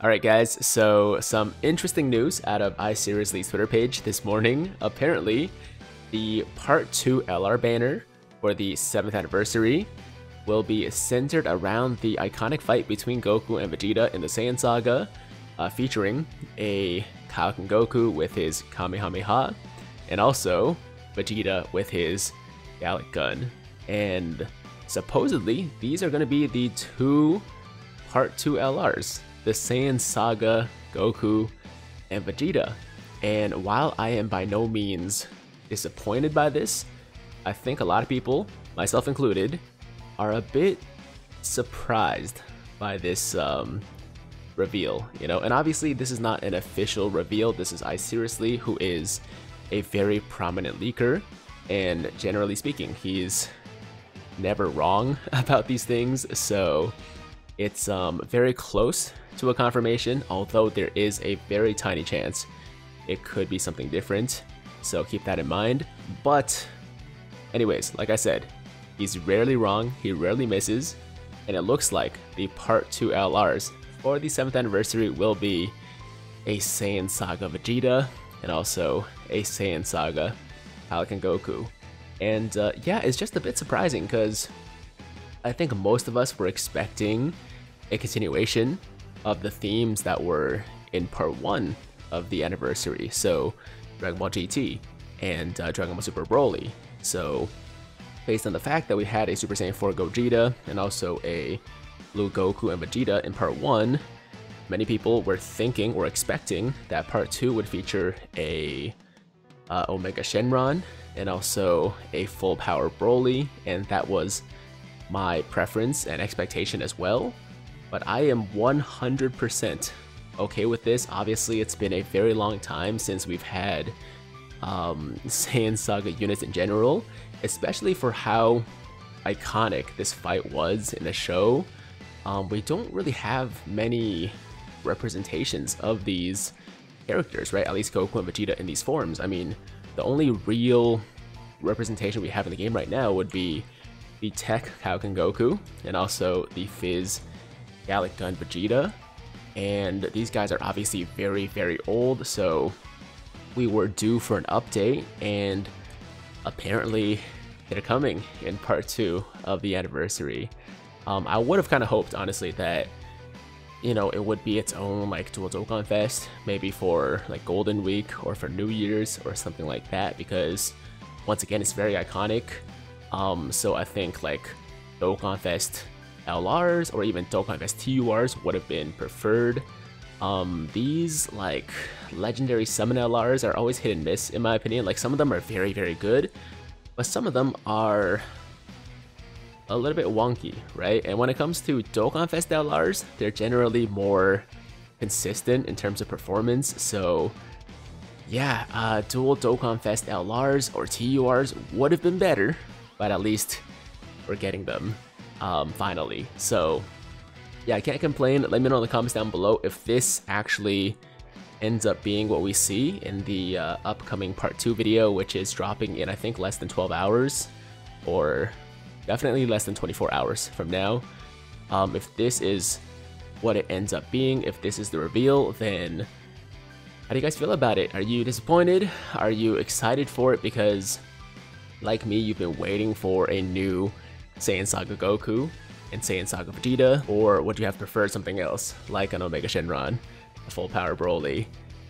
Alright guys, so some interesting news out of iSeriously's Twitter page this morning. Apparently, the Part 2 LR banner for the 7th anniversary will be centered around the iconic fight between Goku and Vegeta in the Saiyan Saga, featuring a Kaioken Goku with his Kamehameha, and also Vegeta with his Galick Gun. And supposedly, these are going to be the two Part 2 LRs. The Saiyan Saga, Goku, and Vegeta. And while I am by no means disappointed by this, I think a lot of people, myself included, are a bit surprised by this reveal, you know? And obviously this is not an official reveal, this is iSeriously, who is a very prominent leaker, and generally speaking, he's never wrong about these things, so it's very close to a confirmation, although there is a very tiny chance it could be something different, so keep that in mind. But anyways, like I said, he's rarely wrong, he rarely misses, and it looks like the Part 2 LRs for the 7th anniversary will be a Saiyan Saga Vegeta and also a Saiyan Saga Kaioken Goku. And yeah, it's just a bit surprising because I think most of us were expecting a continuation of the themes that were in Part 1 of the anniversary, so Dragon Ball GT and Dragon Ball Super Broly. So based on the fact that we had a Super Saiyan 4 Gogeta and also a Blue Goku and Vegeta in Part 1, many people were thinking or expecting that Part 2 would feature a Omega Shenron and also a full power Broly, and that was my preference and expectation as well. But I am 100% okay with this. Obviously, it's been a very long time since we've had Saiyan Saga units in general, especially for how iconic this fight was in the show. We don't really have many representations of these characters, right? At least Goku and Vegeta in these forms. I mean, the only real representation we have in the game right now would be the Tech Kaioken Goku, and also the Fizz Galick Gun Vegeta, and these guys are obviously very, very old, so we were due for an update, and apparently they're coming in Part 2 of the anniversary. I would have kind of hoped, honestly, that, you know, it would be its own, like, dual Dokkan Fest, maybe for, like, Golden Week, or for New Year's, or something like that, because, once again, it's very iconic. So I think like Dokkan Fest LRs or even Dokkan Fest TURs would have been preferred. These like legendary summon LRs are always hit and miss in my opinion. Like some of them are very, very good, but some of them are a little bit wonky, right? And when it comes to Dokkan Fest LRs, they're generally more consistent in terms of performance, so yeah, dual Dokkan Fest LRs or TURs would have been better, but at least we're getting them finally. So yeah, I can't complain. Let me know in the comments down below if this actually ends up being what we see in the upcoming Part 2 video, which is dropping in I think less than 12 hours, or definitely less than 24 hours from now. If this is what it ends up being, if this is the reveal, then how do you guys feel about it? Are you disappointed? Are you excited for it? Because like me, you've been waiting for a new Saiyan Saga Goku and Saiyan Saga Vegeta, or would you have preferred something else, like an Omega Shenron, a full power Broly,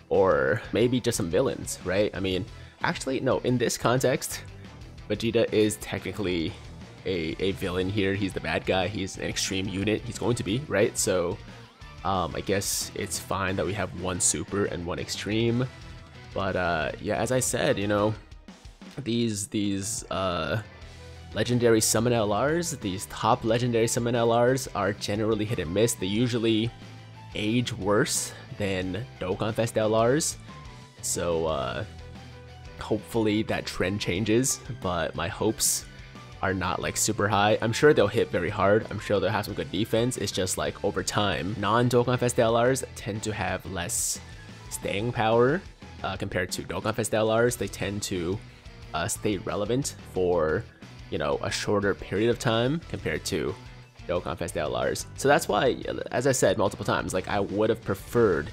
or maybe just some villains, right? I mean, actually, no, in this context, Vegeta is technically a villain here. He's the bad guy, he's an extreme unit, he's going to be, right? So I guess it's fine that we have one super and one extreme, but yeah, as I said, you know, these legendary summon LRs, these top legendary summon LRs are generally hit and miss. They usually age worse than Dokkan Fest LRs, so hopefully that trend changes, but my hopes are not like super high. I'm sure they'll hit very hard, I'm sure they'll have some good defense, it's just like over time, non-Dokkan Fest LRs tend to have less staying power compared to Dokkan Fest LRs. They tend to stay relevant for, you know, a shorter period of time compared to Dokkan Fest LRs. So that's why, as I said multiple times, like I would have preferred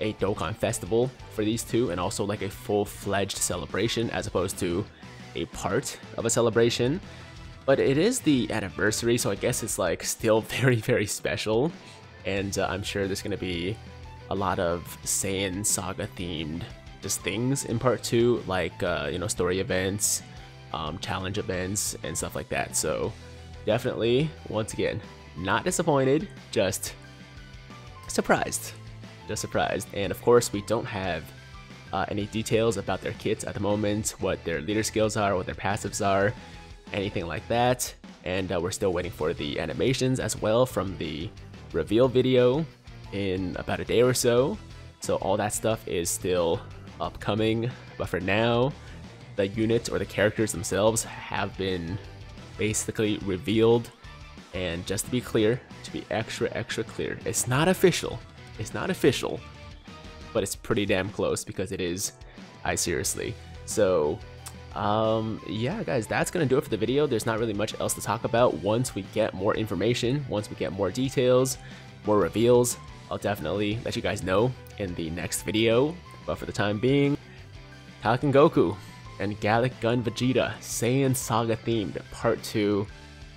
a Dokkan Festival for these two, and also like a full-fledged celebration as opposed to a part of a celebration. But it is the anniversary, so I guess it's like still very, very special. And I'm sure there's gonna be a lot of Saiyan Saga themed just things in part two, like you know, story events, challenge events, and stuff like that. So definitely, once again, not disappointed, just surprised. Just surprised. And of course, we don't have any details about their kits at the moment, what their leader skills are, what their passives are, anything like that. And we're still waiting for the animations as well from the reveal video in about a day or so. So all that stuff is still upcoming, but for now, the units or the characters themselves have been basically revealed. And just to be clear, to be extra, extra clear, it's not official. It's not official, but it's pretty damn close because it is iSeriously. So yeah, guys, that's gonna do it for the video. There's not really much else to talk about. Once we get more information, once we get more details, more reveals, I'll definitely let you guys know in the next video. But for the time being, Kaioken Goku and Galick Gun Vegeta, Saiyan Saga themed part 2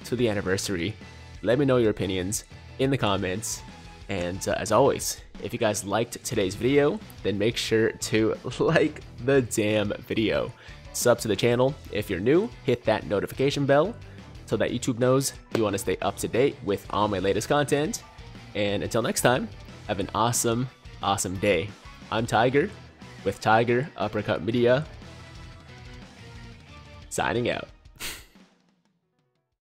to the anniversary. Let me know your opinions in the comments. And as always, if you guys liked today's video, then make sure to like the damn video. Sub to the channel if you're new, hit that notification bell so that YouTube knows you want to stay up to date with all my latest content. And until next time, have an awesome, awesome day. I'm Tiger with Tiger Uppercut Media, signing out.